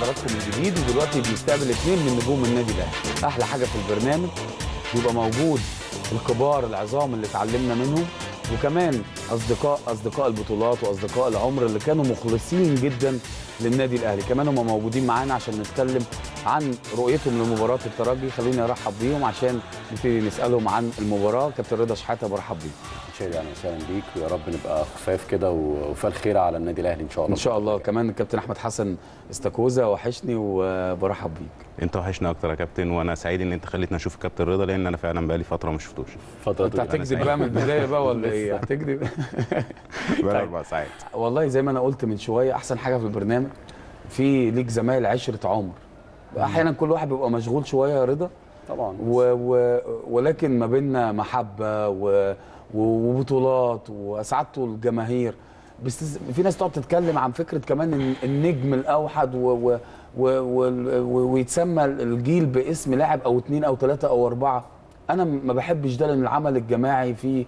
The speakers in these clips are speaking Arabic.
حضراتكم من جديد، ودلوقتي بيستقبل اثنين من نجوم النادي الاهلي. احلى حاجه في البرنامج بيبقى موجود الكبار العظام اللي اتعلمنا منهم، وكمان اصدقاء البطولات واصدقاء العمر اللي كانوا مخلصين جدا للنادي الاهلي، كمان هم موجودين معانا عشان نتكلم عن رؤيتهم لمباراه الترجي. خلوني ارحب بيهم عشان نبتدي نسالهم عن المباراه. كابتن رضا شحاته برحب بيك. شادي اهلا وسهلا بيك، ويا رب نبقى خفاف كده وفي الخير على النادي الاهلي ان شاء الله. ان شاء الله. كمان الكابتن احمد حسن استاكوزا وحشني وبرحب بيك. انت وحشني اكتر يا كابتن، وانا سعيد ان انت خليتني اشوف الكابتن رضا، لان انا فعلا بقالي فتره ما شفتوش. انت هتكذب بقى من البدايه بقى ولا ايه؟ هتكذب؟ بقى 4 ساعات. والله زي ما انا قلت من شويه، احسن حاجه في البرنامج في ليك زمايل عشره عمر. احيانا كل واحد بيبقى مشغول شويه يا رضا طبعا، ولكن ما بيننا محبه وبطولات واسعدتوا الجماهير. في ناس تقعد تتكلم عن فكره كمان النجم الاوحد ويتسمى الجيل باسم لاعب او 2 أو 3 أو 4. انا ما بحبش ده، لان العمل الجماعي في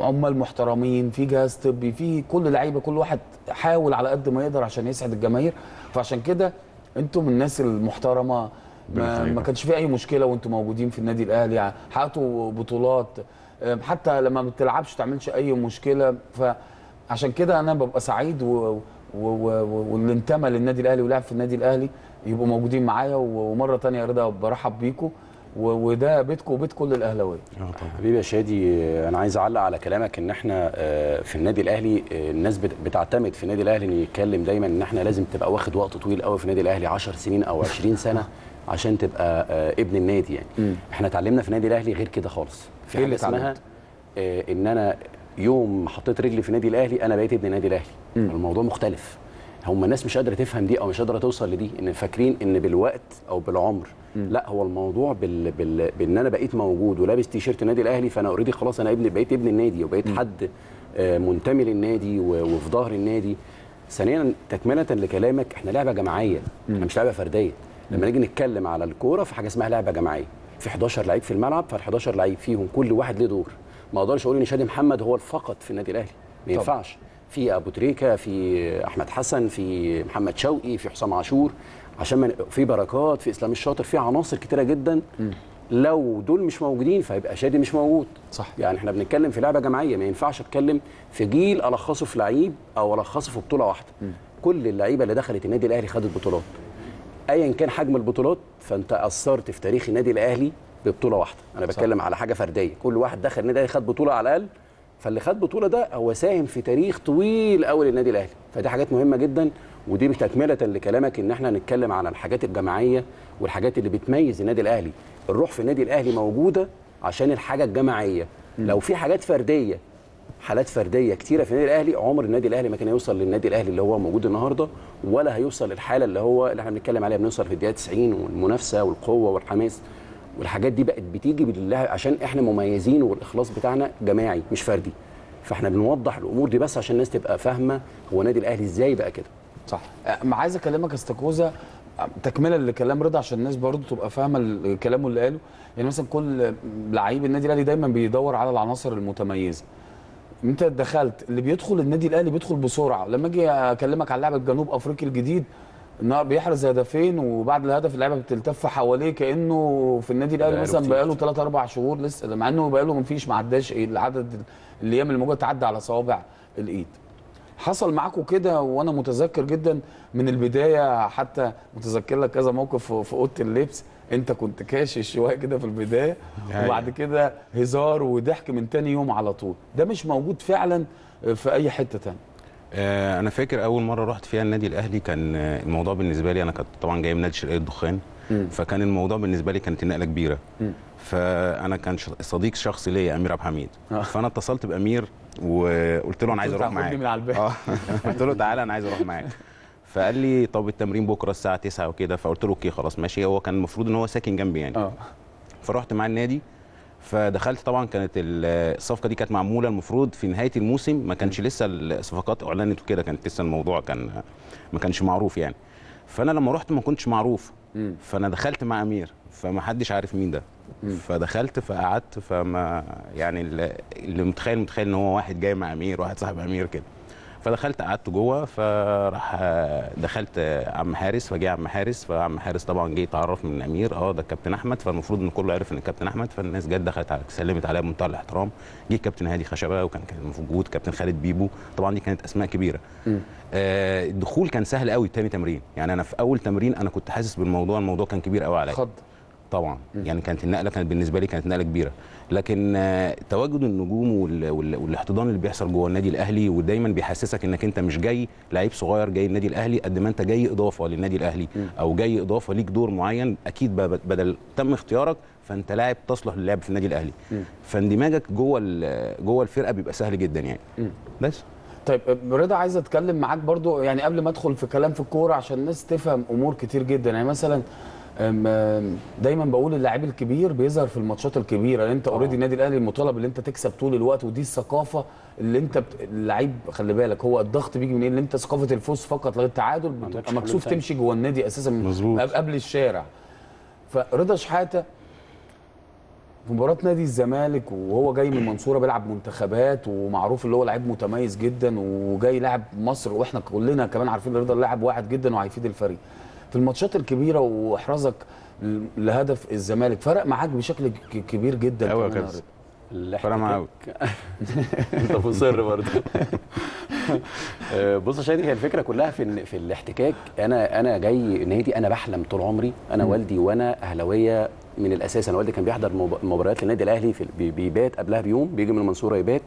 عمال محترمين، في جهاز طبي، في كل لعيبه، كل واحد حاول على قد ما يقدر عشان يسعد الجماهير. فعشان كده انتم الناس المحترمه، ما كانش في اي مشكله وانتم موجودين في النادي الاهلي، يعني حققتوا بطولات، حتى لما ما بتلعبش ما تعملش اي مشكله. فعشان كده انا ببقى سعيد واللي انتمى للنادي الاهلي ولعب في النادي الاهلي يبقوا موجودين معايا. ومره ثانيه يا رضا برحب بيكم، وده بيتكم وبيت كل الاهلاويه. حبيبي يا شادي، انا عايز اعلق على كلامك ان احنا في النادي الاهلي الناس بتعتمد في النادي الاهلي ان يتكلم دايما ان احنا لازم تبقى واخد وقت طويل قوي في النادي الاهلي 10 سنين او 20 سنه عشان تبقى ابن النادي يعني. احنا اتعلمنا في النادي الاهلي غير كده خالص. في حاجه اسمها ان انا يوم حطيت رجلي في النادي الاهلي انا بقيت ابن النادي الاهلي. الموضوع مختلف. هم الناس مش قادره تفهم دي او مش قادره توصل لدي، ان فاكرين ان بالوقت او بالعمر. لا، هو الموضوع بان انا بقيت موجود ولابس تيشيرت النادي الاهلي، فانا اوريدي خلاص انا بقيت ابن النادي وبقيت حد منتمي للنادي وفي ظهر النادي. ثانيا تكمله لكلامك، احنا لعبه جماعيه، احنا مش لعبه فرديه. لما نيجي نتكلم على الكوره في حاجه اسمها لعبه جماعيه، في 11 لعيب في الملعب، فال11 لعيب فيهم كل واحد له دور. ما اقدرش اقول ان شادي محمد هو فقط في النادي الاهلي، ما ينفعش. في ابوتريكه، في احمد حسن، في محمد شوقي، في حسام عاشور، عشان في بركات، في اسلام الشاطر، في عناصر كتيره جدا. لو دول مش موجودين فهيبقى شادي مش موجود. صح. يعني احنا بنتكلم في لعبه جماعيه، ما ينفعش اتكلم في جيل الخصه في لعيب او الخصه في بطوله واحده. كل اللعيبه اللي دخلت النادي الاهلي خدت بطولات، ايا كان حجم البطولات، فانت اثرت في تاريخ النادي الاهلي ببطوله واحده. انا بتكلم على حاجه فرديه، كل واحد دخل النادي الاهلي خد بطوله على الاقل، فاللي خد بطوله ده هو ساهم في تاريخ طويل قوي للنادي الاهلي. فدي حاجات مهمه جدا، ودي تكمله لكلامك ان احنا نتكلم على الحاجات الجماعيه والحاجات اللي بتميز النادي الاهلي. الروح في النادي الاهلي موجوده عشان الحاجه الجماعيه. لو في حاجات فرديه، حالات فرديه كتيره في النادي الاهلي، عمر النادي الاهلي ما كان يوصل للنادي الاهلي اللي هو موجود النهارده، ولا هيوصل للحاله اللي احنا بنتكلم عليها، بنوصل في الدقيقه 90 والمنافسه والقوه والحماس. والحاجات دي بقت بتيجي بالله عشان احنا مميزين، والاخلاص بتاعنا جماعي مش فردي. فاحنا بنوضح الامور دي بس عشان الناس تبقى فاهمه هو النادي الاهلي ازاي بقى كده. صح. عايز اكلمك يا استاكوزا تكمله لكلام رضا عشان الناس برضه تبقى فاهمه كلامه اللي قاله. يعني مثلا كل لعيب النادي الاهلي دايما بيدور على العناصر المتميزه. انت دخلت، اللي بيدخل النادي الاهلي بيدخل بسرعه. لما اجي اكلمك على اللاعب الجنوب افريقي الجديد، بيحرز هدفين وبعد الهدف اللعيبه بتلتف حواليه كانه في النادي الاهلي مثلا بقاله 3 أو 4 شهور لسه، مع انه بقاله ما عداش العدد الايام الموجوده، تعدى على صوابع الايد. حصل معاكم كده وانا متذكر جدا من البدايه، حتى متذكر لك كذا موقف في اوضه اللبس، انت كنت كاشش شويه كده في البدايه وبعد كده هزار وضحك من تاني يوم على طول. ده مش موجود فعلا في اي حته تانية. انا فاكر اول مره رحت فيها النادي الاهلي، كان الموضوع بالنسبه لي، انا كنت طبعا جاي من نادي شرقيه الدخان، فكان الموضوع بالنسبه لي كانت نقله كبيره. فانا كان صديق شخصي ليا امير عبد حميد، فانا اتصلت بامير وقلت له انا عايز اروح معاك. قلت له تعالى انا عايز اروح معاك. فقال لي طب التمرين بكره الساعه 9 وكده، فقلت له اوكي خلاص ماشي. هو كان المفروض ان هو ساكن جنبي يعني. فرحت مع النادي، فدخلت طبعا. كانت الصفقه دي كانت معموله المفروض في نهايه الموسم، ما كانش لسه الصفقات اعلنت وكده، كانت لسه الموضوع ما كانش معروف يعني. فانا لما رحت ما كنتش معروف، فانا دخلت مع امير، فما حدش عارف مين ده. فدخلت فقعدت، فما يعني اللي متخيل ان هو واحد جاي مع امير، واحد صاحب امير كده. فدخلت قعدت جوه، فراح دخلت عم حارس، فجاء عم حارس، فعم حارس طبعا جه يتعرف من الامير، ده الكابتن احمد، فالمفروض ان كله عرف ان الكابتن احمد، فالناس جت دخلت على سلمت عليا بمنتهى الاحترام. جه الكابتن هادي خشبه، وكان موجود كابتن خالد بيبو، طبعا دي كانت اسماء كبيره. الدخول كان سهل قوي تاني تمرين، يعني انا في اول تمرين انا كنت حاسس بالموضوع، الموضوع كان كبير قوي عليا طبعا. يعني كانت النقله، كانت بالنسبه لي كانت نقله كبيره، لكن تواجد النجوم والاحتضان اللي بيحصل جوه النادي الاهلي، ودايما بيحسسك انك انت مش جاي لعيب صغير جاي النادي الاهلي، قد ما انت جاي اضافه للنادي الاهلي او جاي اضافه ليك دور معين، اكيد بدل تم اختيارك فانت لاعب تصلح للعب في النادي الاهلي، فاندماجك جوه الفرقه بيبقى سهل جدا يعني. بس طيب رضا، عايز اتكلم معاك برضو يعني قبل ما ادخل في كلام في الكوره عشان الناس تفهم امور كتير جدا. يعني مثلا دايما بقول اللاعب الكبير بيظهر في الماتشات الكبيره، لان انت اوريدي النادي الاهلي المطالب ان انت تكسب طول الوقت، ودي الثقافه اللي انت اللعيب خلي بالك، هو الضغط بيجي من ايه؟ ان انت ثقافه الفوز فقط لا التعادل، بتبقى مكسوف تمشي جوه النادي اساسا قبل الشارع. فرضا شحاته في مباراه نادي الزمالك وهو جاي من المنصوره بيلعب منتخبات ومعروف اللي هو لاعب متميز جدا وجاي لاعب مصر، واحنا كلنا كمان عارفين رضا لاعب واحد جدا وهيفيد الفريق. في الماتشات الكبيره واحرازك لهدف الزمالك فرق معاك بشكل كبير جدا قوي يا كابتن، فرق معاك انت مصر برضه. بص يا شادي، هي الفكره كلها في الاحتكاك. انا جاي نادي، انا بحلم طول عمري، انا والدي وانا اهلاويه من الاساس، انا والدي كان بيحضر مباريات للنادي الاهلي، بيبات قبلها بيوم، بيجي من المنصوره يبات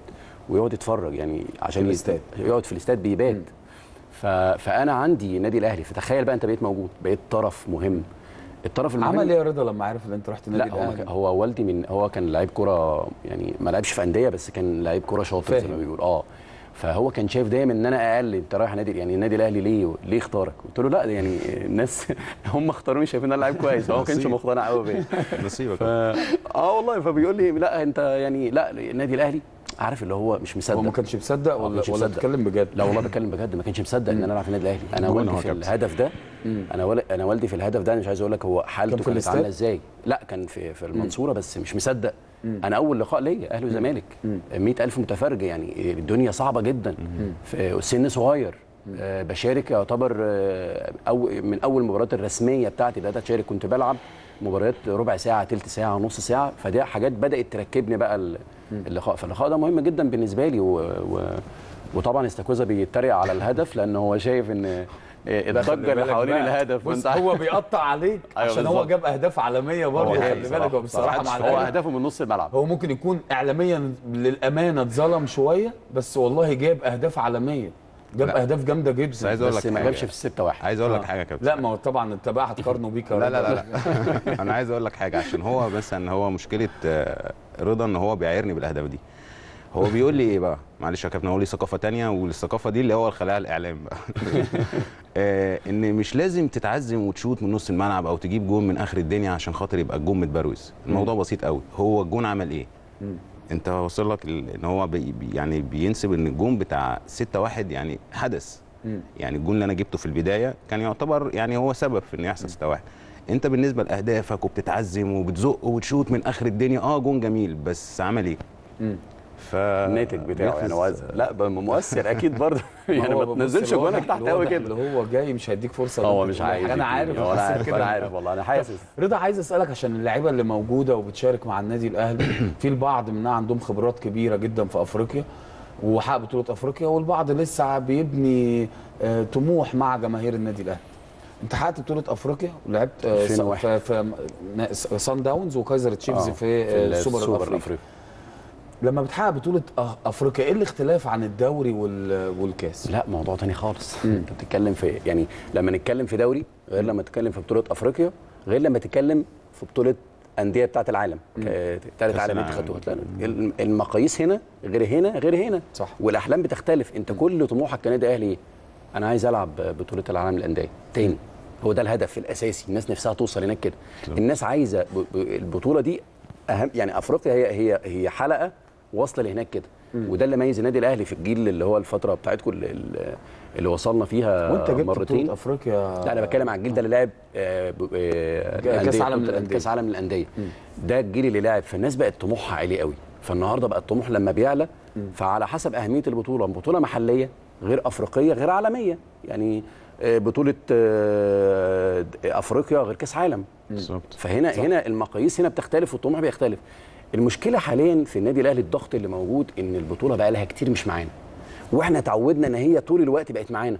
ويقعد يتفرج يعني عشان يقعد في الاستاد بيبات. فانا عندي نادي الاهلي، فتخيل بقى انت بقيت موجود، بقيت طرف مهم. الطرف المهم عمل ايه يا رضا لما عرف ان انت رحت النادي الاهلي؟ لا، هو والدي هو كان لعيب كوره، يعني ما لعبش في انديه بس كان لعيب كوره شاطر زي ما بيقول. فهو كان شايف دايما ان انا اقل، انت رايح نادي يعني النادي الاهلي ليه اختارك؟ قلت له لا يعني الناس هم اختاروني شايفين ان انا لعيب كويس، هو ما كانش مقتنع قوي بيا. نصيبك. والله فبيقول لي لا انت يعني لا النادي الاهلي، عارف اللي هو مش مصدق. هو ما كانش مصدق ولا بتكلم بجد؟ لا والله بتكلم بجد، ما كانش مصدق ان انا العب في النادي الاهلي. انا والدي في الهدف ده، انا والدي في الهدف ده، انا مش عايز اقول لك هو حالته كانت عامله ازاي. لا كان في المنصوره، بس مش مصدق. انا اول لقاء ليا اهلي وزمالك 100,000 متفرج، يعني الدنيا صعبه جدا في سن صغير. بشارك يعتبر من اول المباريات الرسميه بتاعتي بدات اشارك، كنت بلعب مباريات ربع ساعه ثلث ساعه نص ساعه، فدي حاجات بدات تركبني بقى اللقاء. فاللقاء ده مهم جدا بالنسبه لي، وطبعا استاكوزا بيتريق على الهدف لان هو شايف ان الضجه اللي حوالين الهدف، بس هو بيقطع عليك عشان هو جاب اهداف عالميه برضه، خلي بالك. هو بصراحه هو اهدافه من نص الملعب، هو ممكن يكون اعلاميا للامانه اتظلم شويه، بس والله جاب اهداف عالميه، جاب اهداف جامده جدا، بس ما جابش في 6-1. عايز اقول لك حاجه يا كابتن، لا ما هو طبعا انت بقى هتقارنه بيك. لا لا لا انا عايز اقول لك حاجه، عشان هو بس ان هو مشكله رضا ان هو بيعايرني بالاهداف دي. هو بيقول لي ايه بقى؟ معلش يا كابتن، هو لي ثقافه ثانيه، والثقافه دي اللي هو الخلايا الاعلام بقى. ان مش لازم تتعزم وتشوت من نص الملعب او تجيب جون من اخر الدنيا عشان خاطر يبقى الجون متبروز. الموضوع بسيط قوي، هو الجون عمل ايه؟ انت واصل لك ان هو يعني بينسب ان الجون بتاع 6-1 يعني حدث. يعني الجون اللي انا جبته في البدايه كان يعتبر يعني هو سبب في ان يحصل 6-1. انت بالنسبه لاهدافك وبتتعزم وبتزق وتشوت من اخر الدنيا، جون جميل، بس عمل ايه؟ الناتج بتاعه يعني وزن، لا مؤثر اكيد برضه. يعني ما تنزلش جوانك تحت قوي كده، اللي هو جاي مش هيديك فرصه، هو مش عايز. انا عارف، انا عارف والله، انا حاسس. رضا، عايز اسالك عشان اللاعيبه اللي موجوده وبتشارك مع النادي الاهلي، في البعض منها عندهم خبرات كبيره جدا في افريقيا وحقق بطوله افريقيا، والبعض لسه بيبني طموح مع جماهير النادي الاهلي. انت حققت بطوله افريقيا ولعبت في سان داونز وكايزر تشيفز في السوبر الافريقي. لما بتحقق بطولة افريقيا، ايه الاختلاف عن الدوري والكاس؟ لا موضوع تاني خالص. انت بتتكلم في يعني لما نتكلم في دوري غير لما تتكلم في بطولة افريقيا، غير لما تتكلم في بطولة اندية بتاعة العالم، ثالث عالم انت خدته. المقاييس هنا غير هنا غير هنا، صح، والاحلام بتختلف. انت كل طموحك كنادي اهلي ايه؟ انا عايز العب بطولة العالم للاندية تاني، هو ده الهدف الاساسي، الناس نفسها توصل هناك كده. الناس عايزة البطولة دي اهم، يعني افريقيا هي حلقة واصله لهناك كده، وده اللي ميز النادي الاهلي في الجيل اللي هو الفتره بتاعتكم اللي وصلنا فيها مرتين. وانت جبت بطولة افريقيا؟ لا انا بتكلم على الجيل ده اللي لعب كاس عالم للانديه، ده الجيل اللي لعب، فالناس بقت طموحها عالي قوي. فالنهارده بقى الطموح لما بيعلى، فعلى حسب اهميه البطوله، بطوله محليه غير افريقيه غير عالميه، يعني بطوله افريقيا غير كاس عالم. بالظبط. فهنا صح. هنا المقاييس هنا بتختلف والطموح بيختلف. المشكله حاليا في النادي الاهلي الضغط اللي موجود ان البطوله بقى لها كتير مش معانا، واحنا اتعودنا ان هي طول الوقت بقت معانا،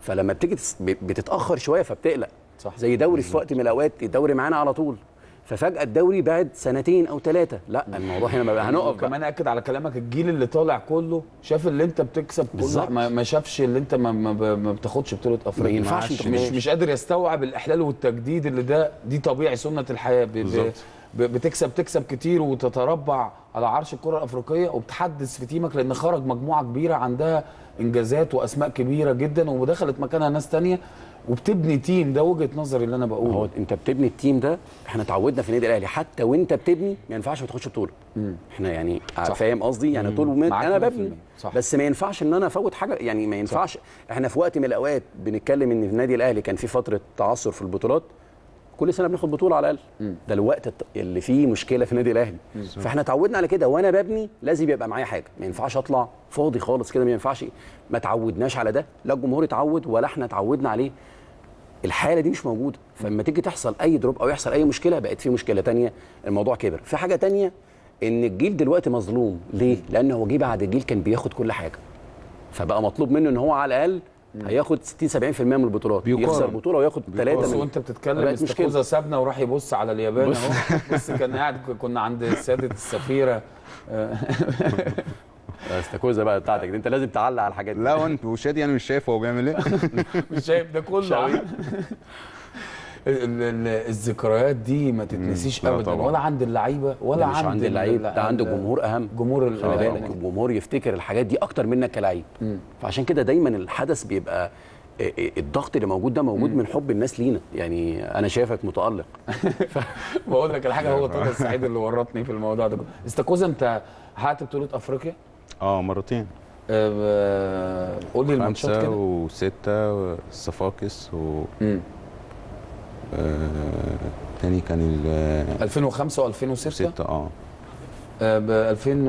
فلما بتيجي بتتاخر شويه فبتقلق. صح. زي دوري في وقت من الاوقات الدوري معانا على طول، ففجأة الدوري بعد سنتين أو ثلاثة، لا الموضوع هنا ما بقى هنقف. كمان أكد على كلامك، الجيل اللي طالع كله شاف اللي أنت بتكسب كله، ما شافش اللي أنت ما بتاخدش بطولة أفريقيا، مش قادر يستوعب الإحلال والتجديد اللي دي طبيعي سنة الحياة. بتكسب كتير وتتربع على عرش الكرة الأفريقية، وبتحدث في تيمك لأن خرج مجموعة كبيرة عندها إنجازات وأسماء كبيرة جدا ودخلت مكانها ناس تانية وبتبني تيم. ده وجهه نظري اللي انا بقوله. هو انت بتبني التيم ده، احنا اتعودنا في النادي الاهلي حتى وانت بتبني ما ينفعش ما تاخدش بطوله. احنا يعني فاهم قصدي، يعني طول ما انا ببني بس ما ينفعش ان انا افوت حاجه، يعني ما ينفعش. احنا في وقت من الاوقات بنتكلم ان النادي الاهلي كان في فتره تعثر في البطولات، كل سنه بناخد بطوله على الاقل. ده الوقت اللي فيه مشكله في النادي الاهلي. فاحنا اتعودنا على كده، وانا ببني لازم يبقى معايا حاجه، ما ينفعش اطلع فاضي خالص كده، ما ينفعش. ما تعودناش على ده، لا الجمهور اتعود ولا احنا اتعودنا عليه. الحاله دي مش موجوده، فلما تيجي تحصل اي دروب او يحصل اي مشكله بقت في مشكله ثانيه، الموضوع كبر. في حاجه ثانيه ان الجيل دلوقتي مظلوم. ليه؟ لان هو جه بعد الجيل كان بياخد كل حاجه، فبقى مطلوب منه ان هو على الاقل هياخد 60-70% من البطولات، يخسر بطوله وياخد 3 من. وانت بتتكلم استاكوزا سابنا وراح يبص على اليابان اهو. بص كان قاعد، كنا عند سياده السفيره. استاكوزا بقى بتاعتك دي انت لازم تعلق على الحاجات دي. لا وانت وشادي انا مش شايف هو بيعمل ايه. مش شايف ده كله. الذكريات دي ما تتنسيش ابدا، ولا عند اللعيبه ولا عند اللعيبه، ده عند الجمهور. اهم جمهور، خلي بالك الجمهور يفتكر الحاجات دي اكتر منك كلاعب. فعشان كده دايما الحدث بيبقى الضغط اللي موجود ده موجود من حب الناس لينا. يعني انا شايفك متالق. بقول لك الحاجه، هو طارق السعيد اللي ورطني في الموضوع ده. استاكوزا انت حققت بطوله افريقيا؟ مرتين. قول لي الماتشات كده. 5 و6 الصفاقس و تاني كان 2005 و2006. 2000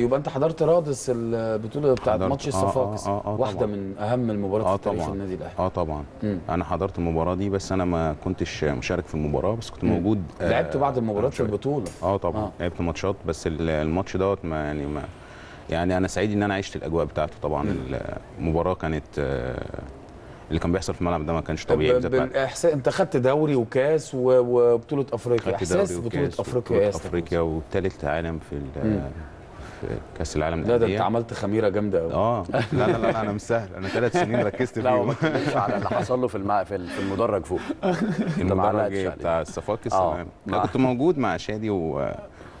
يبقى انت حضرت رادس البطوله بتاعت ماتش الصفاقس. واحده من اهم المباريات في تاريخ النادي الاهلي. طبعا انا حضرت المباراه دي، بس انا ما كنتش مشارك في المباراه، بس كنت موجود. لعبت بعض المباريات في البطوله. طبعا لعبت ماتشات، بس الماتش دوت ما يعني ما يعني انا سعيد ان انا عشت الاجواء بتاعته. طبعا المباراه كانت اللي كان بيحصل في الملعب ده ما كانش طبيعي. انت خدت دوري وكاس وبطوله افريقيا، احساس بطوله افريقيا وثالث عالم في كاس العالم ده. انت عملت خميره جامده قوي. لا لا لا انا مسهل، انا 3 سنين ركزت فيه. لا هو ما تكلمش على اللي حصل له في المدرج فوق. المدرج بتاع الصفاقس. انا كنت موجود مع شادي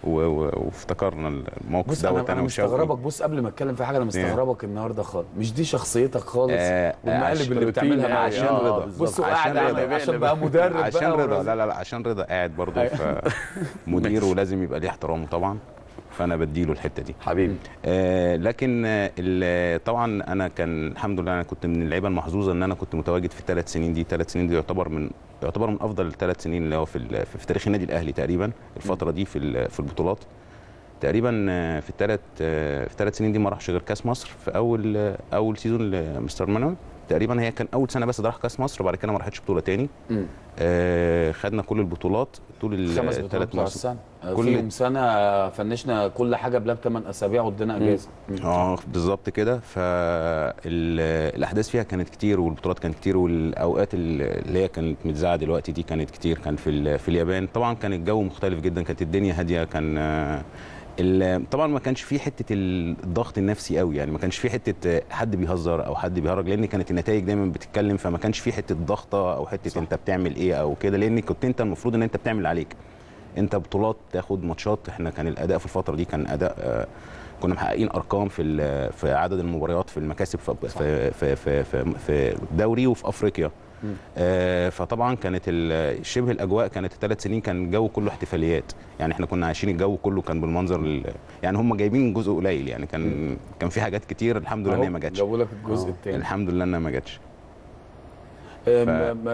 وافتكرنا الموقف ده. انا مستغربك. بص قبل ما اتكلم في حاجه، انا مستغربك النهارده خالص، مش دي شخصيتك خالص. والمقالب اللي بتعملها مع عشان رضا. بص قاعد عشان بقى مدرب بقى عشان رضا. لا لا لا عشان رضا قاعد برضه مدير ولازم يبقى ليه احترامه طبعا، فانا بديله الحته دي حبيبي. لكن طبعا انا كان الحمد لله انا كنت من اللعيبه المحظوظه ان انا كنت متواجد في ال3 سنين دي. 3 سنين دي يعتبر من افضل 3 سنين اللي هو في تاريخ النادي الاهلي تقريبا. الفتره دي في البطولات تقريبا في الثلاث سنين دي ما راحش غير كاس مصر في اول سيزون لمستر مانويل تقريبا. هي كان اول سنه بس راح كاس مصر، وبعد كده ما راحتش بطوله تاني. خدنا كل البطولات طول ال3 مواسم. كل سنه فنشنا كل حاجه بلاب 8 اسابيع وادينا اجازه. بالظبط كده. فالاحداث فيها كانت كتير، والبطولات كانت كتير، والاوقات اللي هي كانت متذاعه دلوقتي دي كانت كتير. كان في اليابان طبعا كان الجو مختلف جدا، كانت الدنيا هاديه، كان طبعا ما كانش في حته الضغط النفسي قوي، يعني ما كانش في حته حد بيهزر او حد بيهرج، لان كانت النتائج دايما بتتكلم، فما كانش في حته ضغطه او حته انت بتعمل ايه او كده، لان كنت انت المفروض ان انت بتعمل عليك انت بطولات، تاخد ماتشات. احنا كان الاداء في الفتره دي كان اداء، كنا محققين ارقام في عدد المباريات، في المكاسب في في في في الدوري وفي افريقيا. فطبعا كانت شبه الاجواء كانت ال3 سنين كان الجو كله احتفاليات، يعني احنا كنا عايشين الجو كله كان بالمنظر. يعني هم جايبين جزء قليل، يعني كان في حاجات كتير الحمد لله ان هي ما جاتش. جابوا لك الجزء الثاني الحمد لله انها ما جاتش.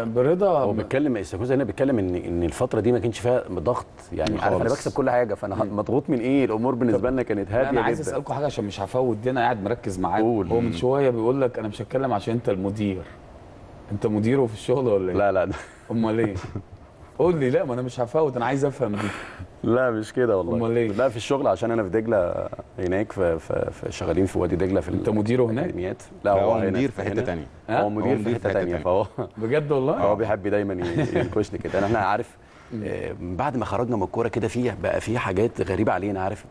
برضا هو بيتكلم استاكوزا هنا، بيتكلم ان الفتره دي ما كانش فيها ضغط يعني خالص. انا بكسب كل حاجه، فانا مضغوط من ايه؟ الامور بالنسبه لنا كانت هاديه جدا. انا عايز اسالكم حاجه عشان مش هفوت دي، انا قاعد مركز معاك. هو من شويه بيقول لك انا مش هتكلم عشان انت المدير، انت مديره في الشغل ولا ايه؟ لا لا امال ايه؟ قول لي. لا ما انا مش هفوت، انا عايز افهم دي. لا مش كده والله. امال ايه؟ لا في الشغل عشان انا في دجله هناك، شغالين في وادي دجله في انت مديره هناك؟ لا هو مدير في حته ثانيه. هو مدير في حته ثانيه فهو بجد والله؟ هو بيحب دايما ينكشني كده. انا عارف بعد ما خرجنا من الكوره كده فيه بقى في حاجات غريبه علينا، عارف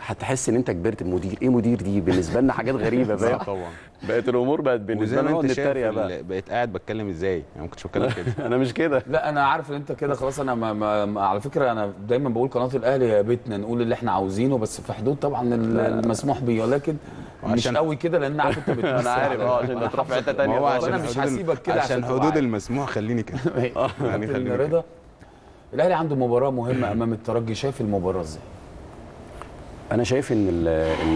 هتحس ان انت كبرت. مدير ايه؟ مدير دي بالنسبه لنا حاجات غريبه بقى. طبعا بقت الامور بقت بالنسبه لنا نتريق بقى. بقيت قاعد بتكلم ازاي؟ انا ما كنتش بتكلم كده. انا مش كده. لا انا عارف ان انت كده خلاص. انا على فكره انا دايما بقول قناه الاهلي هي بيتنا، نقول اللي احنا عاوزينه بس في حدود طبعا المسموح بيه، ولكن مش قوي كده لان عارف انت بتمثل. انا عارف عشان انت في حته ثانيه. انا مش هسيبك كده عشان حدود المسموح. خليني كده يعني. خليني رضا، الاهلي عنده مباراه مهمه امام الترجي، شايف المباراه ازاي؟ انا شايف ان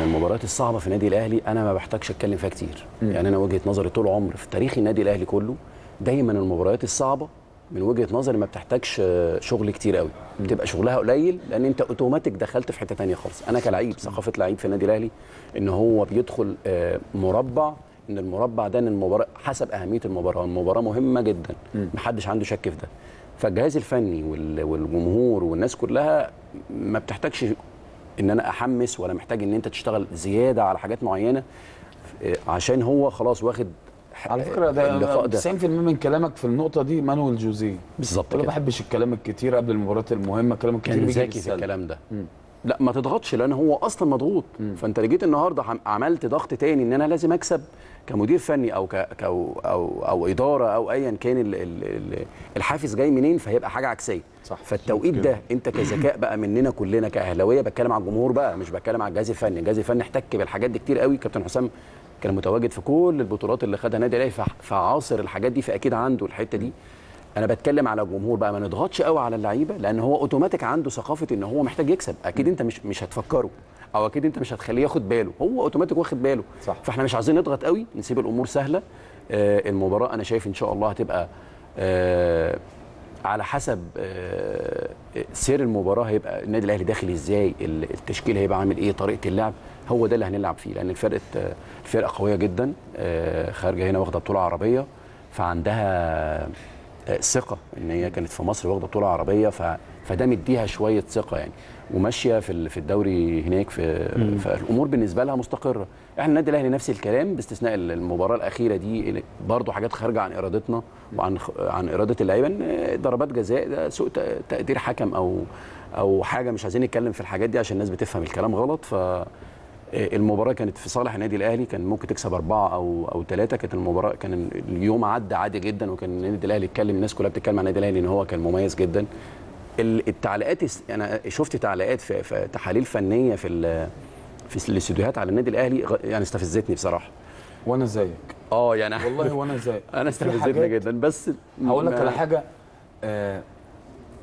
المباريات الصعبه في نادي الاهلي انا ما بحتاجش اتكلم فيها كتير. يعني انا وجهه نظري طول عمر في تاريخ النادي الاهلي كله، دايما المباريات الصعبه من وجهه نظري ما بتحتاجش شغل كتير قوي، بتبقى شغلها قليل لان انت اوتوماتيك دخلت في حته ثانيه خالص. انا كلاعب، ثقافه لعيب في النادي الاهلي ان هو بيدخل مربع، ان المربع ده ان المباراه حسب اهميه المباراه، المباراه مهمه جدا محدش عنده شك في ده. فالجهاز الفني والجمهور والناس كلها ما بتحتاجش ان انا احمس، ولا محتاج ان انت تشتغل زياده على حاجات معينه عشان هو خلاص واخد. على فكره ده 90% من كلامك في النقطه دي مانويل جوزيه بالظبط. انا ما بحبش الكلام الكتير قبل المباريات المهمه، كلام كتير ذكي في الكلام ده. لا ما تضغطش لان هو اصلا مضغوط. فانت جيت النهارده عملت ضغط تاني ان انا لازم اكسب كمدير فني او او اداره او ايا كان الحافز جاي منين، فهيبقى حاجه عكسيه. فالتوقيت ده انت كذكاء بقى مننا كلنا كاهلاويه، بتكلم على الجمهور بقى مش بتكلم على الجهاز الفني. الجهاز الفني احتك بالحاجات دي كتير قوي. كابتن حسام كان متواجد في كل البطولات اللي خدها نادي الاهلي فعاصر الحاجات دي، فاكيد عنده الحته دي. انا بتكلم على الجمهور بقى، ما نضغطش قوي على اللعيبه لان هو اوتوماتيك عنده ثقافه ان هو محتاج يكسب. اكيد انت مش هتفكره او اكيد انت مش هتخليه ياخد باله، هو اوتوماتيك واخد باله صح. فاحنا مش عايزين نضغط قوي، نسيب الامور سهله. المباراه انا شايف ان شاء الله هتبقى على حسب سير المباراه، هيبقى النادي الاهلي داخل ازاي، التشكيل هيبقى عامل ايه، طريقه اللعب، هو ده اللي هنلعب فيه. لان الفرقه قويه جدا، خارجه هنا واخده بطوله عربيه فعندها ثقه ان هي كانت في مصر واخده بطوله عربيه، فده مديها شويه ثقه يعني، وماشيه في الدوري هناك فالامور بالنسبه لها مستقره. احنا النادي الاهلي نفس الكلام باستثناء المباراه الاخيره دي، برضو حاجات خارجه عن ارادتنا وعن اراده اللعيبه، ضربات جزاء، ده سوء تقدير حكم او حاجه. مش عايزين نتكلم في الحاجات دي عشان الناس بتفهم الكلام غلط. المباراه كانت في صالح النادي الاهلي، كان ممكن تكسب 4 او 3. كانت المباراه، كان اليوم عدى عادي جدا، وكان النادي الاهلي اتكلم، الناس كلها بتتكلم عن النادي الاهلي ان هو كان مميز جدا. التعليقات، انا شفت تعليقات في تحاليل فنيه في الاستوديوهات على النادي الاهلي، يعني استفزتني بصراحه. وانا زيك يعني والله وانا زيك. انا استفزتني جدا. بس هقول لك على حاجه،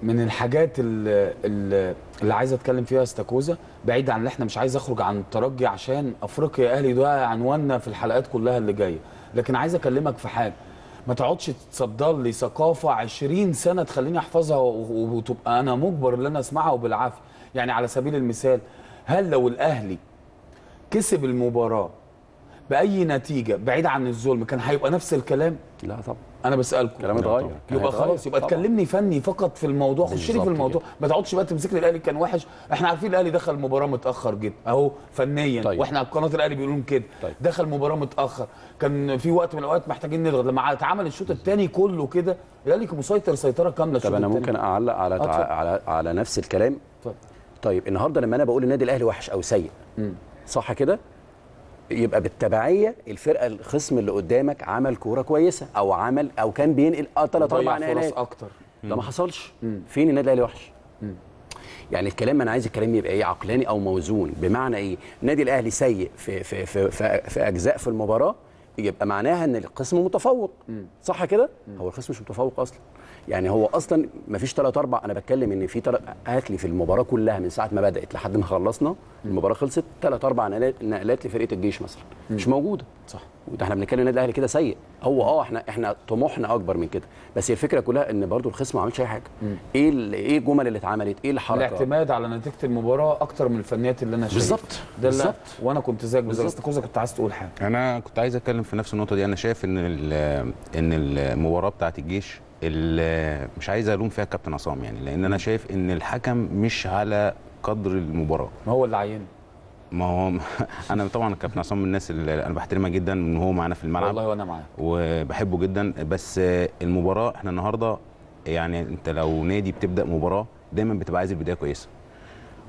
من الحاجات اللي عايز اتكلم فيها استاكوزا، بعيد عن اللي احنا مش عايز اخرج عن الترجي عشان افريقيا اهلي ده عنواننا في الحلقات كلها اللي جايه، لكن عايز اكلمك في حاجه ما تقعدش تتصدر لي ثقافه 20 سنه تخليني احفظها وتبقى انا مجبر ان انا اسمعها وبالعافيه. يعني على سبيل المثال، هل لو الاهلي كسب المباراه باي نتيجه بعيد عن الظلم كان هيبقى نفس الكلام؟ لا طبعا. انا بسالكم كلام اتغير، يبقى خلاص يبقى اتكلمني فني فقط في الموضوع، خش لي في الموضوع، ما تقعدش بقى تمسك لي الاهلي كان وحش. احنا عارفين الاهلي دخل المباراه متاخر جدا اهو فنيا. طيب. واحنا على قناه الاهلي بيقولون كده. طيب. دخل المباراه متاخر، كان في وقت من الاوقات محتاجين نلغط. لما اتعمل الشوط الثاني كله كده الاهلي كان مسيطر سيطره كامله. طب انا ممكن اعلق على نفس الكلام. طيب النهارده لما انا بقول النادي الاهلي وحش او سيء صح كده، يبقى بالتبعيه الفرقه الخصم اللي قدامك عمل كوره كويسه او كان بينقل 3 4 نقلات اكتر. ده ما حصلش. فين النادي الاهلي وحش؟ يعني الكلام، انا عايز الكلام يبقى ايه، عقلاني او موزون. بمعنى ايه؟ النادي الاهلي سيء في اجزاء في المباراه، يبقى معناها ان الخصم متفوق صح كده؟ هو الخصم مش متفوق اصلا، يعني هو اصلا ما فيش 3 4. انا بتكلم ان في هات لي في المباراه كلها من ساعه ما بدات لحد ما خلصنا المباراه، خلصت 3 4 نقلات لفرقه الجيش مثلا، مش موجوده. صح. وده احنا بنتكلم النادي الاهلي كده سيء، هو احنا طموحنا اكبر من كده، بس الفكره كلها ان برضو الخصم ما عملش اي حاجه. ايه الجمل اللي اتعملت، ايه الحركه، الاعتماد على نتيجه المباراه اكتر من الفنيات اللي انا شايفها بالظبط. ده بالظبط، وانا كنت زيك بالظبط. كنت عايز تقول حاجه؟ انا كنت عايز اتكلم في نفس النقطه دي. انا شايف ان المباراه بتاعه الجيش مش عايز الوم فيها كابتن عصام، يعني لان انا شايف ان الحكم مش على قدر المباراه، ما هو اللي عينه. ما هو انا طبعا الكابتن عصام من الناس اللي انا بحترمها جدا، ان هو معانا في الملعب والله، وانا معاه وبحبه جدا، بس المباراه احنا النهارده يعني انت لو نادي بتبدا مباراه دايما بتبقى عايز البدايه كويسه،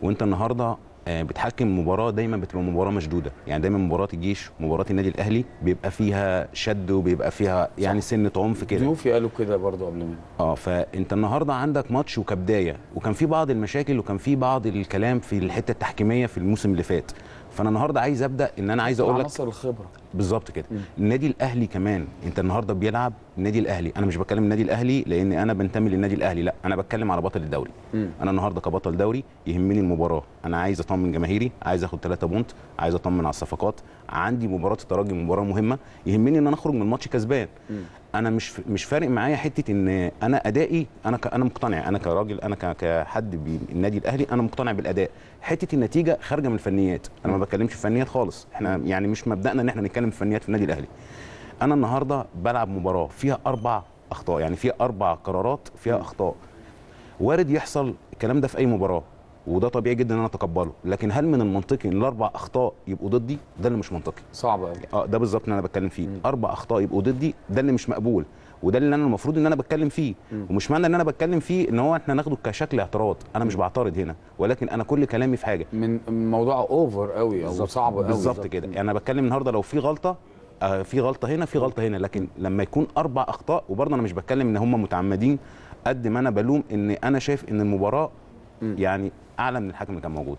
وانت النهارده بتحكم مباراه دايما بتبقى مباراه مشدوده، يعني دايما مباراه الجيش ومباراه النادي الاهلي بيبقى فيها شد وبيبقى فيها يعني سنه عنف كده. ضيوفي قالوا كده برضه قبل مني. فانت النهارده عندك ماتش وكبدايه، وكان في بعض المشاكل وكان في بعض الكلام في الحته التحكيميه في الموسم اللي فات، فانا النهارده عايز ابدا ان انا عايز اقول لك عناصر الخبره بالظبط كده. النادي الاهلي كمان انت النهارده بيلعب النادي الاهلي، انا مش بتكلم النادي الاهلي لان انا بنتمي للنادي الاهلي، لا انا بتكلم على بطل الدوري. انا النهارده كبطل دوري يهمني المباراه، انا عايز اطمن جماهيري، عايز اخد 3 بونت، عايز اطمن على الصفقات، عندي مباراه الترجي مباراه مهمه، يهمني ان انا اخرج من الماتش كسبان. انا مش فارق معايا حته ان انا ادائي، انا مقتنع، انا كراجل، انا كحد بالنادي الاهلي انا مقتنع بالاداء، حته النتيجه خارجه من الفنيات، انا ما بتكلمش في فنيات خالص، احنا يعني مش مبدانا ان احنا نتكلم في فنيات في النادي الاهلي. انا النهارده بلعب مباراه فيها 4 اخطاء، يعني فيها 4 قرارات فيها اخطاء، وارد يحصل الكلام ده في اي مباراه وده طبيعي جدا ان انا اتقبله، لكن هل من المنطقي ان ال4 اخطاء يبقوا ضدي؟ ده اللي مش منطقي. صعب قوي. ده بالظبط اللي انا بتكلم فيه، 4 اخطاء يبقوا ضدي، ده اللي مش مقبول، وده اللي انا المفروض ان انا بتكلم فيه، ومش معنى ان انا بتكلم فيه ان هو احنا ناخده كشكل اعتراض، انا مش بعترض هنا، ولكن انا كل كلامي في حاجه من موضوع اوفر قوي او صعب قوي بالظبط كده. انا يعني بتكلم النهارده لو في غلطه، في غلطه هنا، في غلطه هنا، لكن لما يكون 4 اخطاء، وبرضه انا مش بتكلم ان هم متعمدين قد ما انا بلوم ان انا شايف ان المباراه يعني اعلى من الحكم اللي كان موجود.